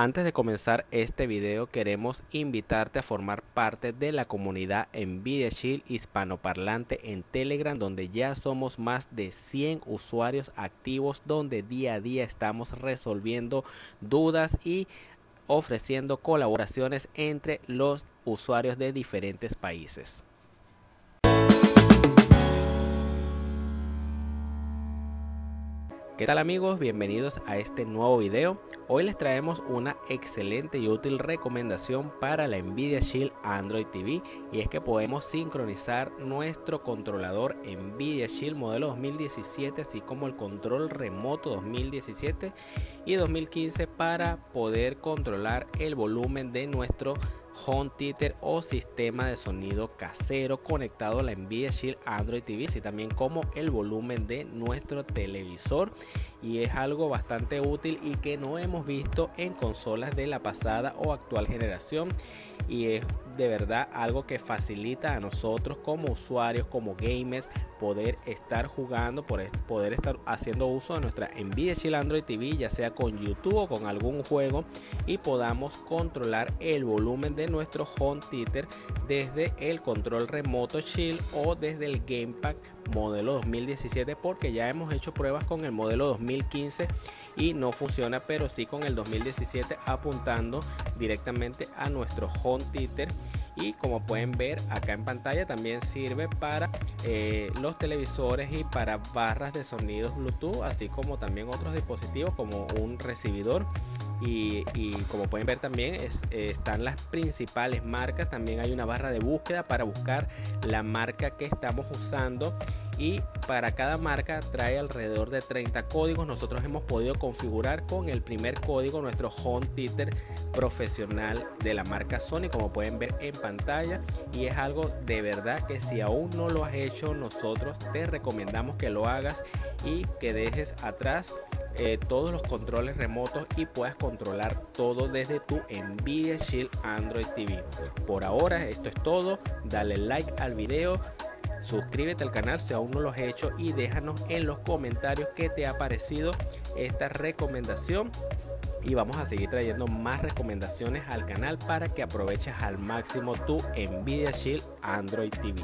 Antes de comenzar este video queremos invitarte a formar parte de la comunidad NVIDIA Shield hispanoparlante en Telegram, donde ya somos más de 100 usuarios activos, donde día a día estamos resolviendo dudas y ofreciendo colaboraciones entre los usuarios de diferentes países. ¿Qué tal amigos? Bienvenidos a este nuevo video. Hoy les traemos una excelente y útil recomendación para la NVIDIA Shield Android TV, y es que podemos sincronizar nuestro controlador NVIDIA Shield modelo 2017 así como el control remoto 2017 y 2015 para poder controlar el volumen de nuestro home theater o sistema de sonido casero conectado a la NVIDIA Shield Android TV, así también como el volumen de nuestro televisor, y es algo bastante útil y que no hemos visto en consolas de la pasada o actual generación, y es de verdad algo que facilita a nosotros como usuarios, como gamers, poder estar jugando, poder estar haciendo uso de nuestra NVIDIA Shield Android TV, ya sea con YouTube o con algún juego, y podamos controlar el volumen de nuestro home theater desde el control remoto Shield o desde el Gamepad modelo 2017, porque ya hemos hecho pruebas con el modelo 2015 y no funciona, pero sí con el 2017 apuntando directamente a nuestro home theater. Y como pueden ver acá en pantalla, también sirve para los televisores y para barras de sonidos Bluetooth, así como también otros dispositivos como un recibidor. Y como pueden ver también están las principales marcas. También hay una barra de búsqueda para buscar la marca que estamos usando, y para cada marca trae alrededor de 30 códigos. Nosotros hemos podido configurar con el primer código nuestro home theater profesional de la marca Sony, como pueden ver en pantalla, y es algo de verdad que si aún no lo has hecho, nosotros te recomendamos que lo hagas y que dejes atrás todos los controles remotos y puedas controlar todo desde tu NVIDIA Shield Android TV. Por ahora esto es todo. Dale like al video, suscríbete al canal si aún no lo has hecho y déjanos en los comentarios qué te ha parecido esta recomendación, y vamos a seguir trayendo más recomendaciones al canal para que aproveches al máximo tu NVIDIA Shield Android TV.